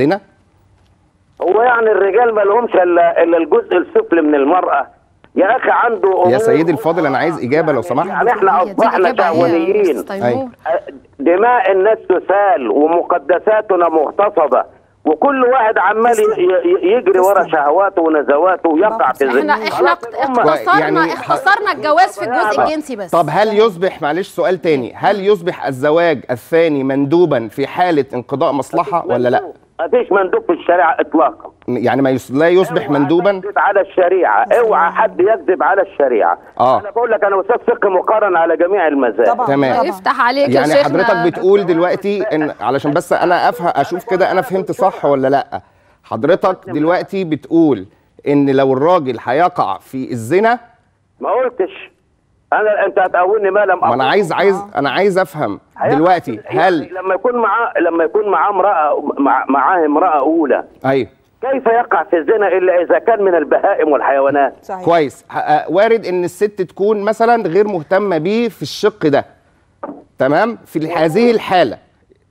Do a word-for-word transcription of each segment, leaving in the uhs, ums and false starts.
زينة؟ هو يعني الرجال ما لهمش الا الجزء السفلي من المرأة يا اخي، عنده امور. يا سيدي الفاضل انا عايز اجابة لو سمحت. يعني احنا اصبحنا شهوانيين، دماء الناس تسال ومقدساتنا مغتصبة، وكل واحد عمال يجري ورا شهواته ونزواته ويقع في الزنا. احنا احنا اختصرنا يعني اختصرنا الجواز في الجزء الجنسي بس. طب هل يصبح، معلش سؤال تاني، هل يصبح الزواج الثاني مندوبا في حالة انقضاء مصلحة ولا لا؟ مفيش مندوب في الشريعة اطلاقا. يعني ما يص... لا يصبح مندوبا. اوعى حد يكذب على الشريعة، اوعى حد يكذب على الشريعة. اه انا بقول لك انا استاذ فقه مقارن على جميع المذاهب. تمام، يفتح عليك يا شيخنا. يعني حضرتك بتقول دلوقتي ان علشان بس انا افهم اشوف كده انا فهمت صح ولا لا، حضرتك دلوقتي بتقول ان لو الراجل هيقع في الزنا. ما قلتش انا انت هتقولني ما لم اقول. انا عايز عايز انا عايز افهم دلوقتي، هل لما يكون معاه لما يكون معاه امراه معاه امراه اولى ايوه كيف يقع في الزنا الا اذا كان من البهائم والحيوانات؟ صحيح. كويس، وارد ان الست تكون مثلا غير مهتمه بيه في الشق ده، تمام؟ في هذه الحاله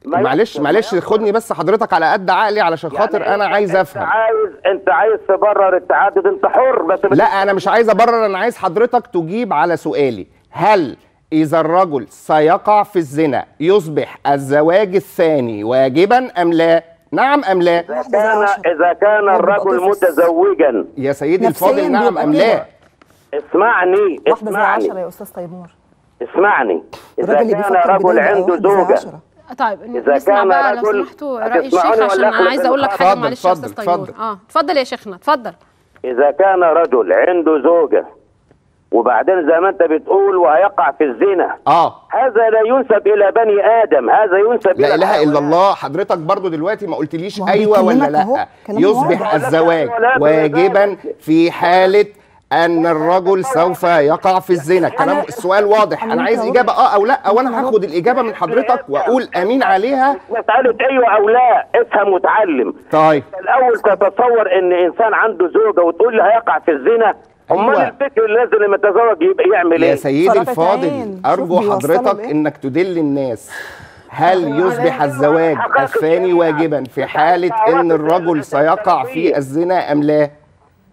معلش معلش خدني بس حضرتك على قد عقلي علشان خاطر يعني انا عايز افهم. انت عايز انت عايز تبرر التعدد، انت حر بس. لا انا مش عايز ابرر، انا عايز حضرتك تجيب على سؤالي. هل اذا الرجل سيقع في الزنا يصبح الزواج الثاني واجبا ام لا؟ نعم ام لا؟ اذا كان اذا كان الرجل متزوجا يا سيدي الفاضل. نعم ام لا؟ اسمعني اسمعني يا استاذ تيمور، اسمعني. اذا كان رجل عنده زوجه. طيب اذا كان رجل، لو سمحتوا راي الشيخ عشان عايزه اقول لك حاجه معلش يا استاذ طيور. اه اتفضل يا شيخنا اتفضل. اذا كان رجل عنده زوجه وبعدين زي ما انت بتقول وهيقع في الزنا، اه هذا لا ينسب الى بني ادم، هذا ينسب لا الى اله الا الله. حضرتك برضو دلوقتي ما قلتليش ايوه ولا لا. يصبح الزواج واجبا في حاله ان الرجل سوف يقع في الزنا. كلام السؤال واضح، انا عايز اجابه اه او لا، وانا هاخد الاجابه من حضرتك واقول امين عليها. مساله ايوه او لا، افهم وتعلم. طيب الاول تتصور ان انسان عنده زوجه وتقول له هيقع في الزنا؟ امال الفكر لازم لما يتزوج يبقى يعمل ايه؟ يا سيدي الفاضل ارجو حضرتك انك تدل الناس. هل يصبح الزواج الثاني واجبا في حاله ان الرجل سيقع في الزنا ام لا؟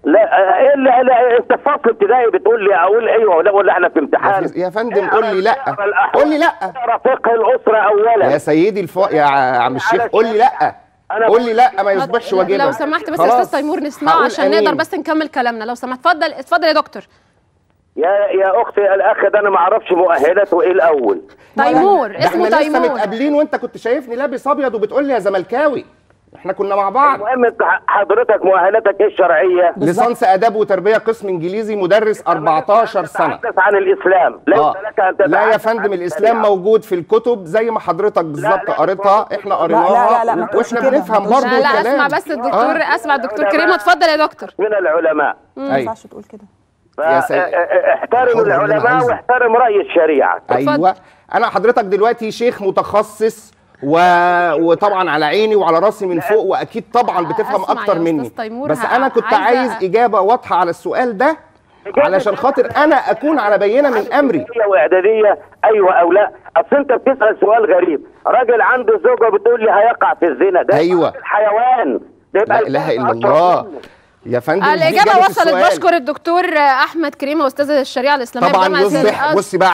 لا ايه اللي لا انت في فصل ابتدائي بتقول لي اقول ايوه ولا ولا احنا في امتحان؟ يا فندم قول لي لا، قول لي لا. اقرا فقه الاسره اولا يا سيدي الف... يا عم الشيخ قول لي لا، قول لي لا ما يصبحش واجبا. لو سمحت بس يا استاذ تيمور نسمعه عشان نقدر بس نكمل كلامنا لو سمحت. اتفضل اتفضل يا دكتور. يا يا اختي الاخ ده انا ما اعرفش مؤهلاته ايه الاول. تيمور اسمه تيمور. احنا لسه متقابلين وانت كنت شايفني لابس ابيض وبتقول لي يا زملكاوي، احنا كنا مع بعض. المهم حضرتك مؤهلاتك ايه الشرعيه؟ ليسانس اداب وتربيه قسم انجليزي، مدرس أربعتاشر سنه. تتحدث عن الاسلام، ليس لك ان تتحدث. لا يا فندم الاسلام موجود في الكتب زي ما حضرتك بالظبط قريتها، احنا قريناها واحنا بنفهم برضه الكلام. لا لا اسمع بس الدكتور، اسمع الدكتور كريمه. اتفضل يا دكتور. من العلماء ما ينفعش تقول كده. احترم العلماء واحترم راي الشريعه. ايوه انا حضرتك دلوقتي شيخ متخصص و... وطبعا على عيني وعلى راسي من فوق، واكيد طبعا بتفهم اكتر مني، بس انا كنت عايز اجابه واضحه على السؤال ده علشان خاطر انا اكون على بينه من امري. واعداديه ايوه او لا. اصل انت بتسال سؤال غريب، راجل عنده زوجه بتقول لي هيقع في الزنا، ده ايوه الحيوان ده. لا اله الا الله يا فندم. الاجابه وصلت. بشكر الدكتور احمد كريمه استاذ الشريعه الاسلاميه. طبعا يصبح بصي بقى